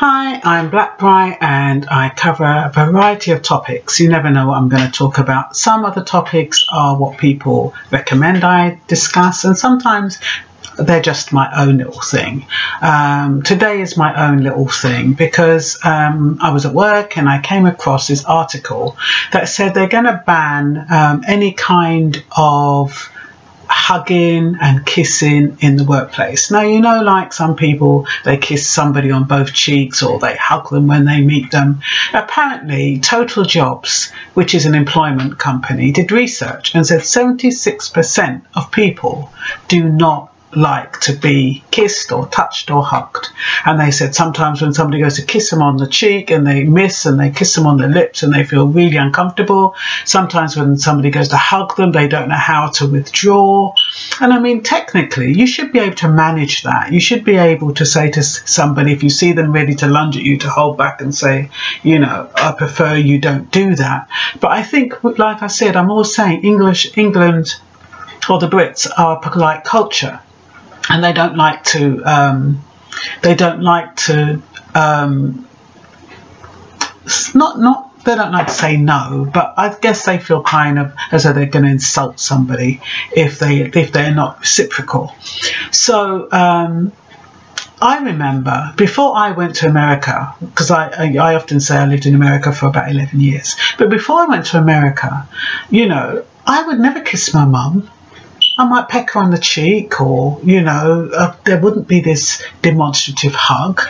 Hi, I'm Blackbright and I cover a variety of topics. You never know what I'm going to talk about. Some of the topics are what people recommend I discuss, and sometimes they're just my own little thing. Today is my own little thing because I was at work and I came across this article that said they're going to ban any kind of hugging and kissing in the workplace. Now, you know, like some people, they kiss somebody on both cheeks or they hug them when they meet them. Apparently, Total Jobs, which is an employment company, did research and said 76% of people do not like to be kissed or touched or hugged. And they said sometimes when somebody goes to kiss them on the cheek and they miss, and they kiss them on the lips and they feel really uncomfortable. Sometimes when somebody goes to hug them, they don't know how to withdraw. And I mean, technically, you should be able to manage that. You should be able to say to somebody, if you see them ready to lunge at you, to hold back and say, you know, I prefer you don't do that. But I think, like I said, I'm always saying England or the Brits are a polite culture. And they don't like to they don't like to say no, but I guess they feel kind of as though they're going to insult somebody if they're not reciprocal. So I remember before I went to America, because I often say I lived in America for about 11 years, but before I went to America, you know, I would never kiss my mum. I might peck her on the cheek, or, you know, there wouldn't be this demonstrative hug.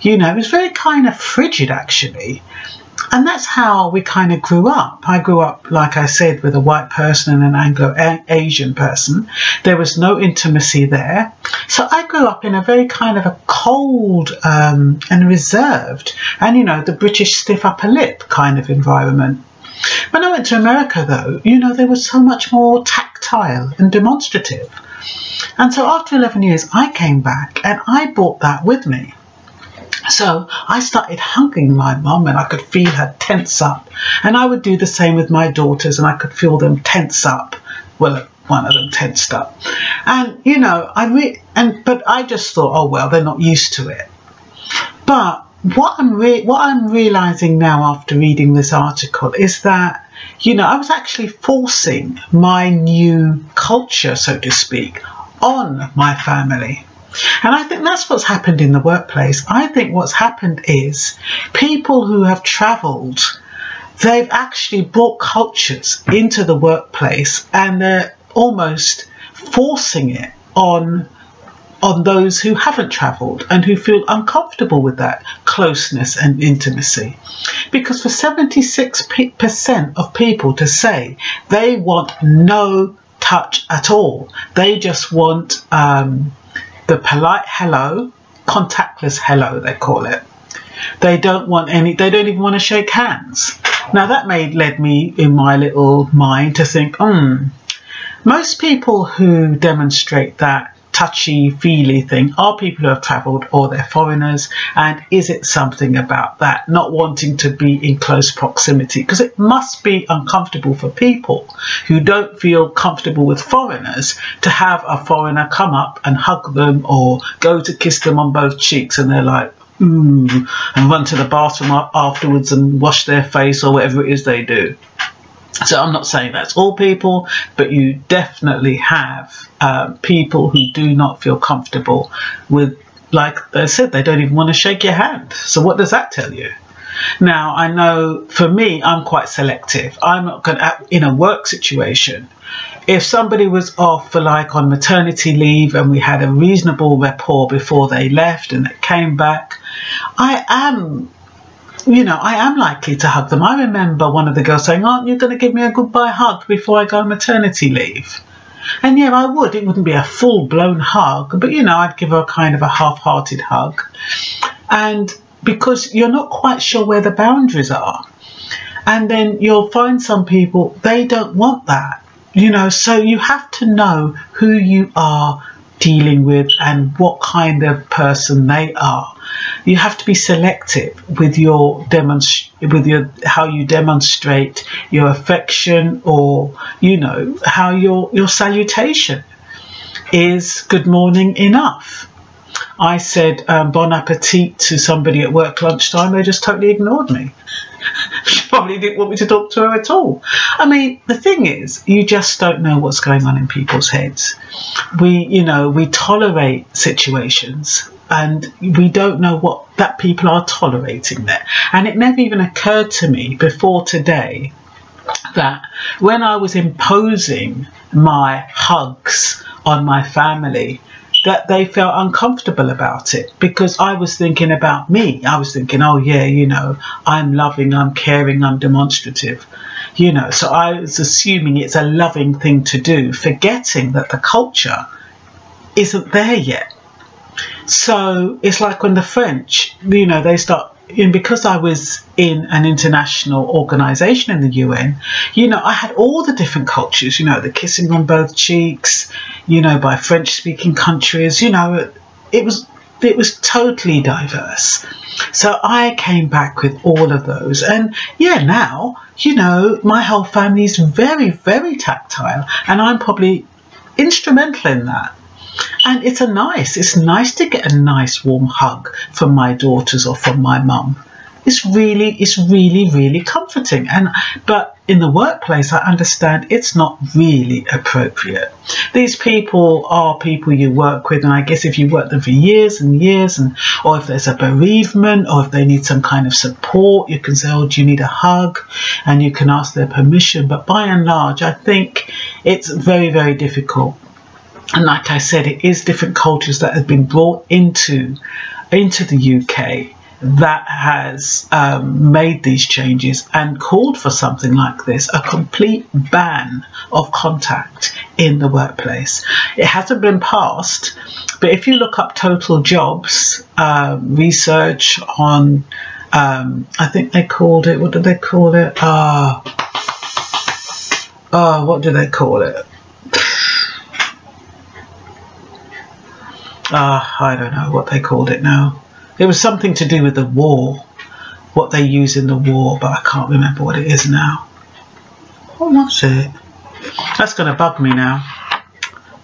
You know, it was very kind of frigid, actually. And that's how we kind of grew up. I grew up, like I said, with a white person and an Anglo-Asian person. There was no intimacy there. So I grew up in a very kind of a cold and reserved and, you know, the British stiff upper lip kind of environment. When I went to America, though, you know, there was so much more tactile and demonstrative. And so after 11 years, I came back and I brought that with me. So I started hugging my mum and I could feel her tense up. And I would do the same with my daughters and I could feel them tense up. Well, one of them tensed up. And, you know, but I just thought, oh, well, they're not used to it. But what I'm realizing now after reading this article is that, you know, I was actually forcing my new culture, so to speak, on my family. And I think that's what's happened in the workplace. I think what's happened is people who have traveled, they've actually brought cultures into the workplace and they're almost forcing it on those who haven't travelled and who feel uncomfortable with that closeness and intimacy. Because for 76% of people to say they want no touch at all, they just want the polite hello, contactless hello, they call it. They don't want any, they don't even want to shake hands. Now that led me in my little mind to think, most people who demonstrate that touchy-feely thing are people who have travelled or they're foreigners, and is it something about that not wanting to be in close proximity? Because it must be uncomfortable for people who don't feel comfortable with foreigners to have a foreigner come up and hug them or go to kiss them on both cheeks and they're like, ooh, and run to the bathroom afterwards and wash their face or whatever it is they do. So I'm not saying that's all people, but you definitely have people who do not feel comfortable with, like I said, they don't even want to shake your hand. So what does that tell you? Now, I know for me, I'm quite selective. I'm not going to, in a work situation, if somebody was off for like on maternity leave and we had a reasonable rapport before they left and they came back, I am likely to hug them. I remember one of the girls saying, aren't you going to give me a goodbye hug before I go on maternity leave? And yeah, I would. It wouldn't be a full-blown hug, but, you know, I'd give her a kind of a half-hearted hug. And because you're not quite sure where the boundaries are. And then you'll find some people, they don't want that, you know, so you have to know who you are dealing with and what kind of person they are. You have to be selective with how you demonstrate your affection, or, you know, how your salutation is good morning enough. I said bon appetit to somebody at work lunchtime, they just totally ignored me. She probably didn't want me to talk to her at all. I mean, the thing is, you just don't know what's going on in people's heads. We tolerate situations and we don't know what people are tolerating there. And it never even occurred to me before today that when I was imposing my hugs on my family, that they felt uncomfortable about it, because I was thinking about me. I was thinking, oh yeah, I'm loving, I'm caring, I'm demonstrative, so I was assuming it's a loving thing to do, forgetting that the culture isn't there yet. So it's like when the French, they start, because I was in an international organization in the UN, I had all the different cultures, the kissing on both cheeks, by French-speaking countries, it was totally diverse. So I came back with all of those. And yeah, now, my whole family is very, very tactile, and I'm probably instrumental in that. And it's nice to get a nice warm hug from my daughters or from my mum. It's really comforting. But in the workplace, I understand it's not really appropriate. These people are people you work with, and I guess if you work them for years and years, or if there's a bereavement, or if they need some kind of support, you can say, oh, do you need a hug? And you can ask their permission. But by and large, I think it's very, very difficult. And like I said, it is different cultures that have been brought into the UK that has made these changes and called for something like this, a complete ban of contact in the workplace. It hasn't been passed, but if you look up Total Jobs research on, I think they called it, what did they call it? What do they call it? I don't know what they called it now. It was something to do with the war, what they use in the war, but I can't remember what it is now. Oh, that's it. That's going to bug me now.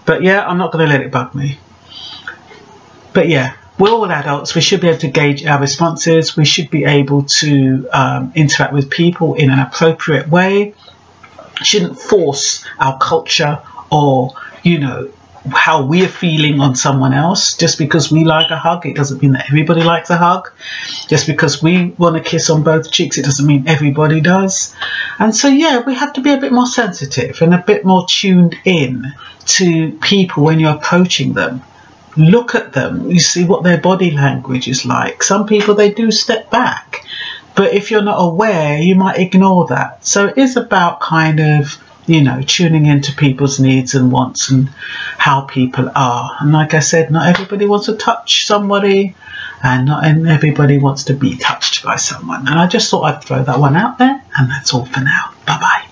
But yeah, I'm not going to let it bug me. But yeah, we're all adults. We should be able to gauge our responses. We should be able to interact with people in an appropriate way. Shouldn't force our culture or, how we're feeling on someone else. Just because we like a hug, it doesn't mean that everybody likes a hug. Just because we want to kiss on both cheeks, it doesn't mean everybody does. And so yeah, we have to be a bit more sensitive and a bit more tuned in to people when you're approaching them. Look at them, you see what their body language is like. Some people, they do step back, but if you're not aware, you might ignore that. So it is about kind of tuning into people's needs and wants and how people are. And like I said, not everybody wants to touch somebody, and not everybody wants to be touched by someone. And I just thought I'd throw that one out there, and that's all for now. Bye-bye.